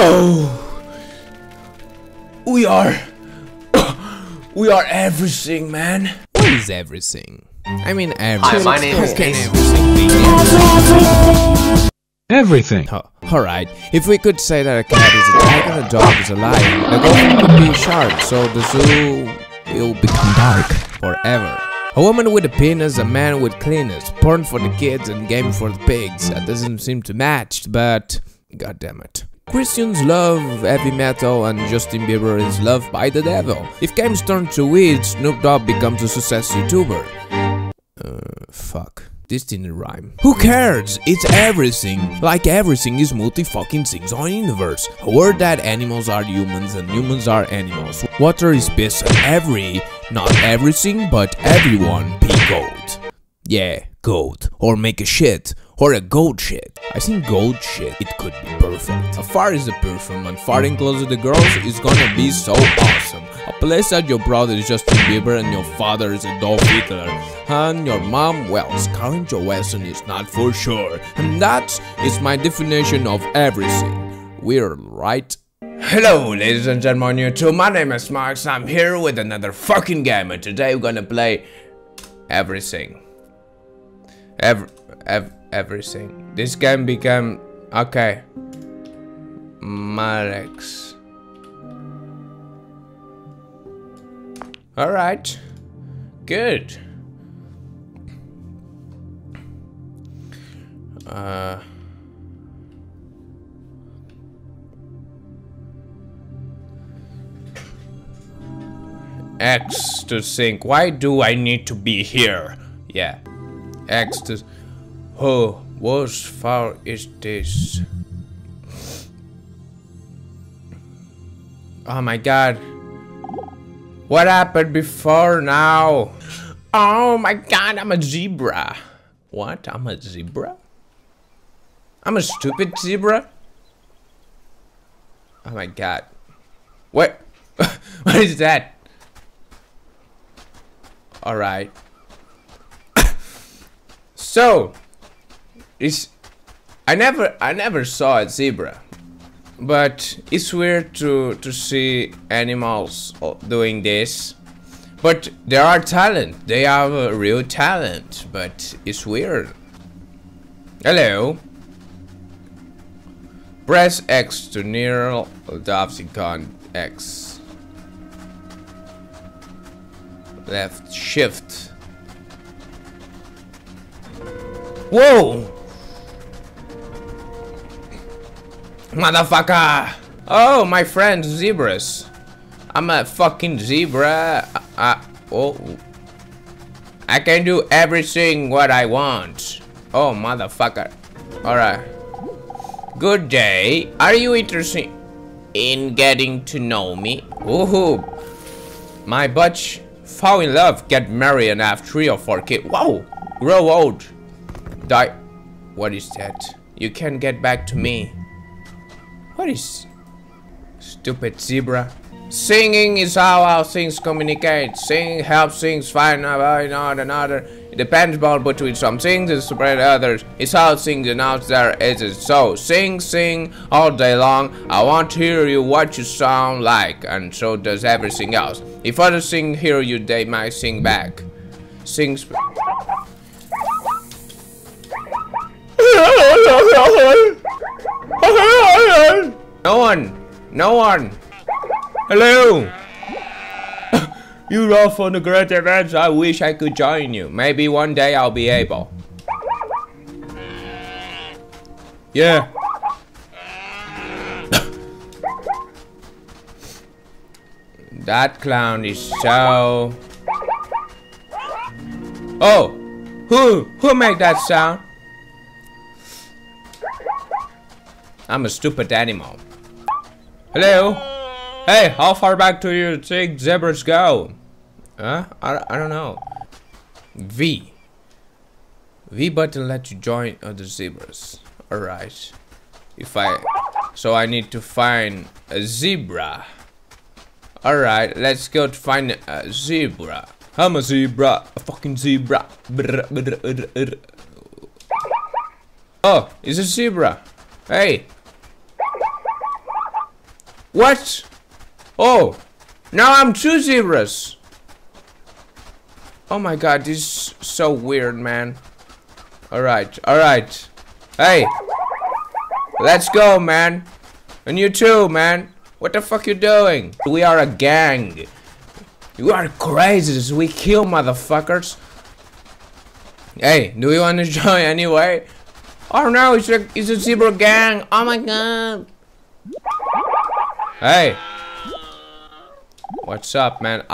Oh, we are everything, man. What is everything? I mean everything. Hi, my name is Casey. Everything. Oh, alright, if we could say that a cat is a tiger and a dog is a lion, a dolphin could be a shark, so the zoo will become dark forever. A woman with a penis, a man with cleaners, porn for the kids and game for the pigs. That doesn't seem to match, but god damn it. Christians love heavy metal and Justin Bieber is loved by the devil. If games turn to weed, Snoop Dogg becomes a success YouTuber. Fuck. This didn't rhyme. Who cares? It's everything. Like everything is multi-fucking-things on universe. A word that animals are humans and humans are animals. Water is piss and not everything, but everyone be gold. Yeah, gold. Or make a shit. Or a gold shit. I think gold shit, it could be perfect. A fart is a perfume and farting close to the girls is gonna be so awesome. A place that your brother is Justin Bieber and your father is Adolf Hitler. And your mom, well, Scarlett Johansson is not for sure. And that is my definition of everything. We're right. Hello ladies and gentlemen on YouTube, my name is Max, I'm here with another fucking game and today we're gonna play everything. Everything. This game became... okay. Marex. Alright. Good. X to think. Why do I need to be here? Yeah. X to... oh, what far is this? Oh my god. What happened before now? Oh my god, I'm a zebra. What? I'm a zebra? I'm a stupid zebra? Oh my god. What? What is that? Alright. So... it's, I never saw a zebra, but it's weird to see animals doing this. But they are talent. They have a real talent, but it's weird. Hello. Press X to neural adopticon X. Left shift. Whoa. Motherfucker! Oh, my friend, zebras. I'm a fucking zebra. I can do everything what I want. Oh, motherfucker. Alright. Good day. Are you interested in getting to know me? Woohoo! My butch fall in love, get married, and have 3 or 4 kids. Whoa! Grow old. Die. What is that? You can't get back to me. What is... stupid zebra? Singing is how things communicate. Singing helps things find out another. It depends on between some things and spread others. It's how things announce their essence. So, sing all day long. I want to hear you what you sound like. And so does everything else. If others sing hear you, they might sing back. Sings... No one. Hello. You laugh on the great events. I wish I could join you. Maybe one day I'll be able. Yeah. That clown is so. Oh, who made that sound? I'm a stupid animal. Hello? Hey, how far back do you think zebras go? Huh? I don't know. V. V button let you join other zebras. Alright. So I need to find a zebra. Alright, let's go to find a zebra. I'm a zebra. A fucking zebra. Oh, it's a zebra. Hey. What? Oh, now I'm two zebras. Oh my god, this is so weird, man. Alright, alright. Hey, let's go, man. And you too, man. What the fuck you doing? We are a gang. You are crazies. We kill motherfuckers. Hey, do you want to join anyway? Oh no, it's a zebra gang. Oh my god. Hey. What's up, man?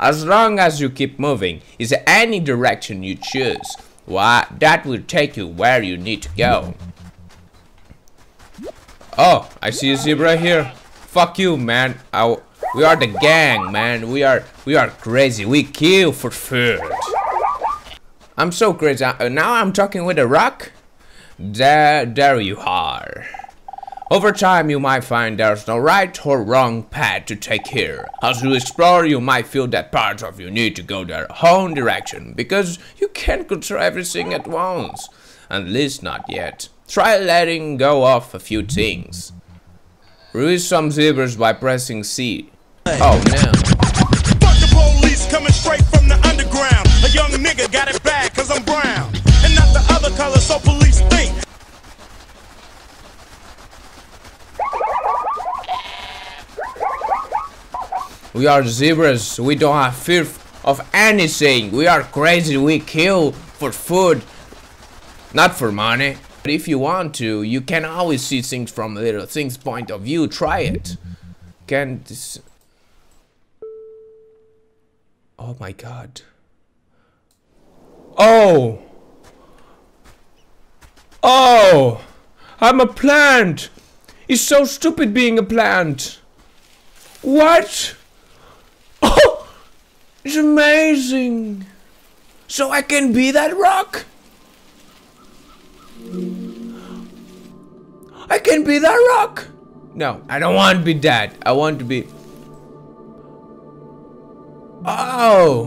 As long as you keep moving, is any direction you choose, why, that will take you where you need to go. Oh, I see a zebra here. Fuck you, man. We are the gang, man. We are crazy. We kill for food. I'm so crazy. Now I'm talking with a rock. There you are. Over time, you might find there's no right or wrong path to take here. As you explore, you might feel that parts of you need to go their own direction, because you can't control everything at once. At least not yet. Try letting go of a few things. Release some zebras by pressing C. Oh no. Fuck the police coming straight from the underground. A young nigga got it bad cause I'm brown. And not the other color, so police think. We are zebras. We don't have fear of anything. We are crazy. We kill for food, not for money. But if you want to, you can always see things from little things point of view. Try it. Can this... Oh my god. Oh! Oh! I'm a plant! It's so stupid being a plant! What? Oh! It's amazing! So I can be that rock? I can be that rock. No, I don't want to be that. I want to be... Oh.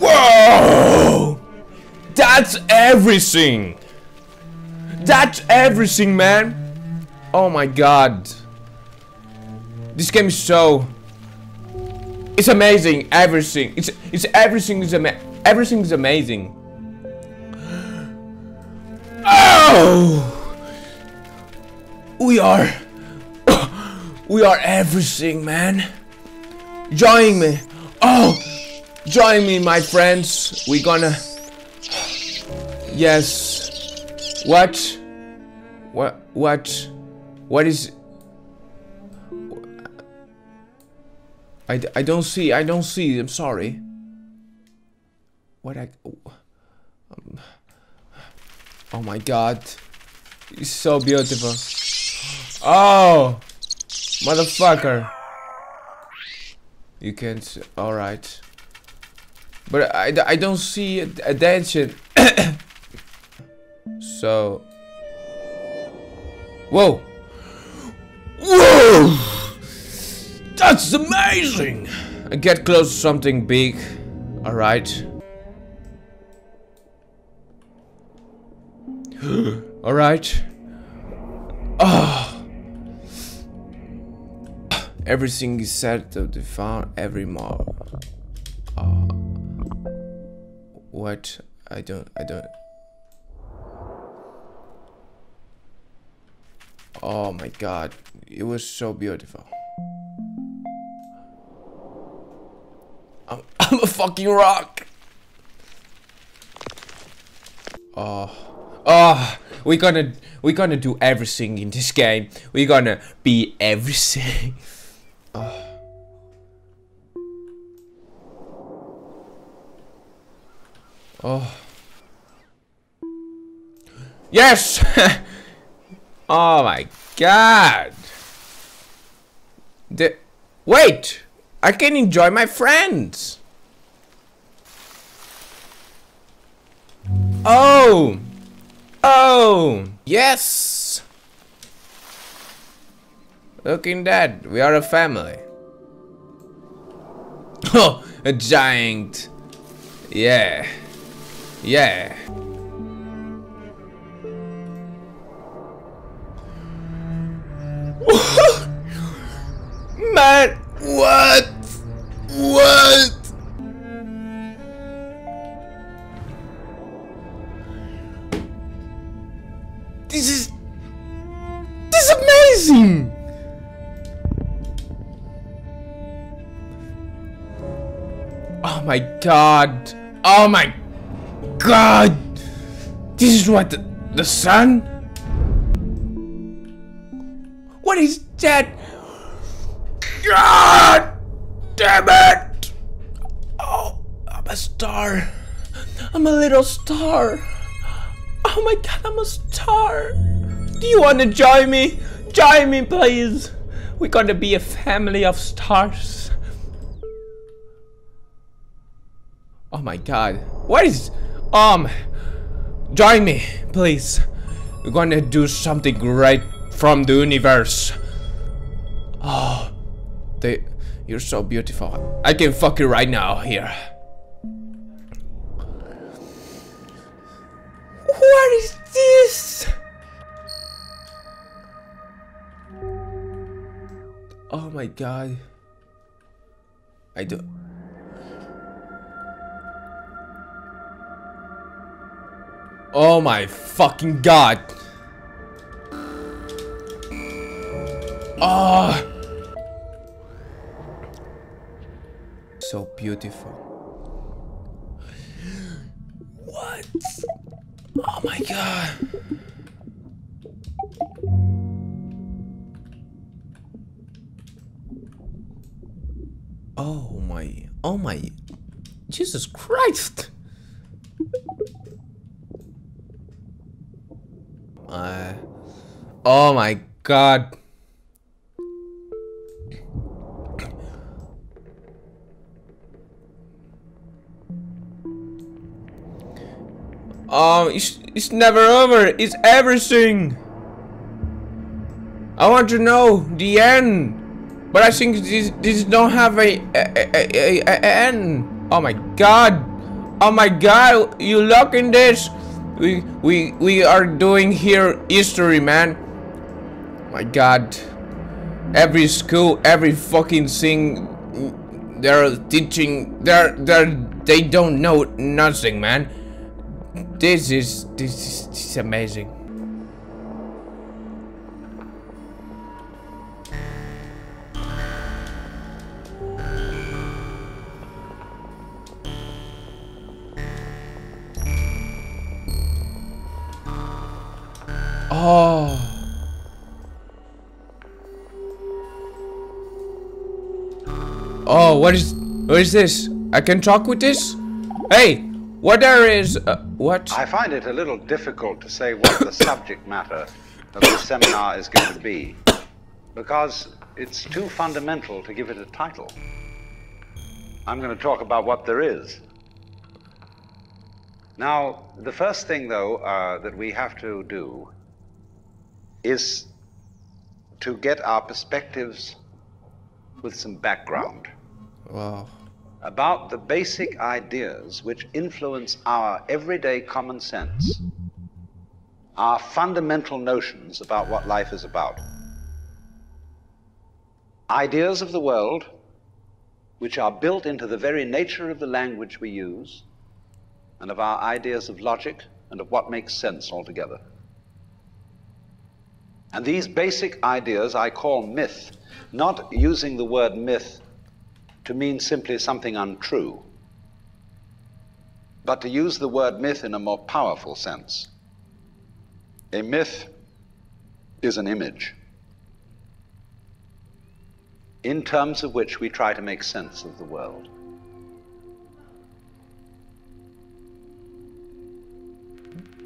Whoa. That's everything. That's everything, man. Oh my god. This game is so... It's amazing. Everything. It's everything is amazing. Everything is amazing. Oh, we are everything, man. Join me. Oh, join me, my friends. We gonna... Yes. What is... I don't see. I don't see. I'm sorry. What I... Oh my god, it's so beautiful. Oh, motherfucker. You can't see. All right, but I don't see a dungeon. So whoa, whoa, that's amazing. I get close to something big. All right. All right. Oh. Everything is said to the farm every morning. What? I don't. Oh my god! It was so beautiful. I'm a fucking rock. Oh. Oh, we're gonna do everything in this game. We're gonna be everything. Oh. Oh. Yes! Oh my god. Wait! I can enjoy my friends. Oh! Oh, yes! Look in that, we are a family. Oh, a giant. Yeah. Yeah. What? This is amazing. Oh my god. Oh my god. This is what the sun? What is that? God damn it! Oh, I'm a star. I'm a little star. Oh my god, I'm a star. Do you want to join me? Join me, please. We're gonna be a family of stars. Oh my god. What is... join me, please. We're gonna do something great from the universe. Oh, you're so beautiful. I can fuck you right now here. What is this? Oh my god. Oh my fucking god. Oh. So beautiful. What? Oh my god. Oh my Jesus Christ. Oh my god. It's never over. It's everything. I want to know the end, but I think this don't have a end. Oh my god! Oh my god! You look in this. We are doing here history, man. My god! Every school, every fucking thing, they're teaching. They don't know nothing, man. This is amazing. Oh. Oh, what is this? I can talk with this? Hey. I find it a little difficult to say what the subject matter of this seminar is going to be, because it's too fundamental to give it a title. I'm going to talk about what there is. Now, the first thing, though, that we have to do is to get our perspectives with some background. Wow. About the basic ideas which influence our everyday common sense, our fundamental notions about what life is about. Ideas of the world which are built into the very nature of the language we use and of our ideas of logic and of what makes sense altogether. And these basic ideas I call myth, not using the word myth to mean simply something untrue, but to use the word myth in a more powerful sense. A myth is an image in terms of which we try to make sense of the world.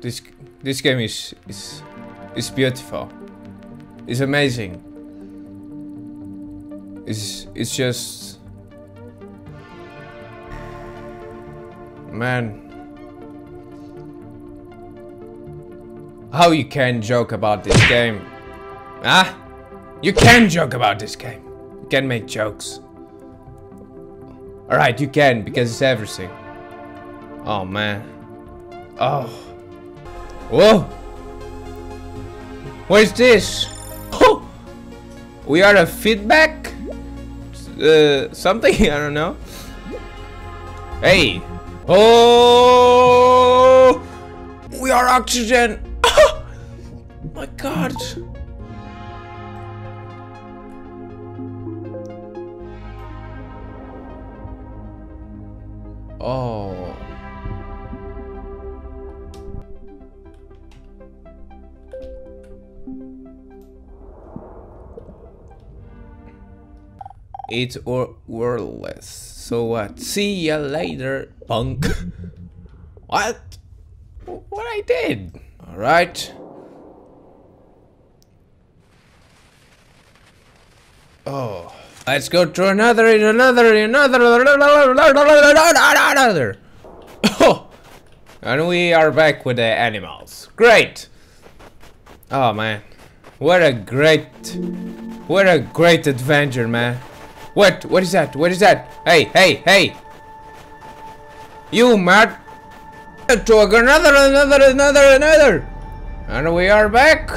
This game is beautiful. It's amazing. It's just... Man, how you can joke about this game? Huh? You can joke about this game. You can make jokes. Alright, you can, because it's everything. Oh man. Oh. Whoa. What is this? Oh. We are a feedback? something, I don't know. Hey. Oh, we are oxygen. Oh my god. Oh. It's worthless. So what? See ya later, punk. What? What I did? All right. Oh, let's go to another. Oh, and we are back with the animals. Great. Oh man, what a great adventure, man. What is that? What is that? Hey, hey, hey! You mad? To another! And we are back!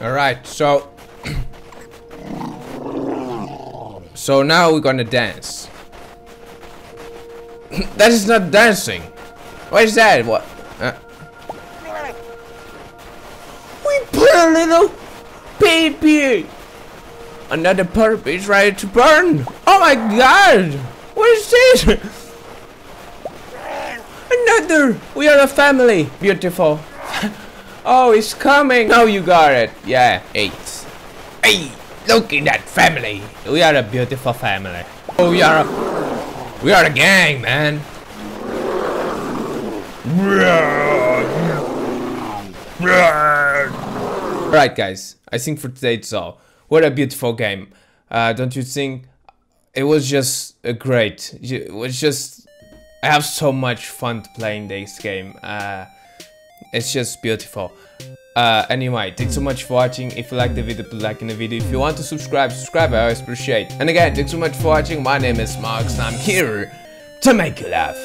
Alright, so... so now we're gonna dance. That is not dancing! What is that? What? We put a little baby! Another perp is ready to burn! Oh my god! What is this? Another! We are a family! Beautiful! Oh, it's coming! Oh, you got it! Yeah, eight. Hey! Look at that family! We are a beautiful family. Oh, we are a gang, man! Alright guys, I think for today it's all. What a beautiful game, don't you think? It was just great. It was just... I have so much fun playing this game. It's just beautiful. Anyway, thanks so much for watching. If you like the video, put like in the video. If you want to subscribe, I always appreciate. And again, thanks so much for watching. My name is Max and I'm here to make you laugh.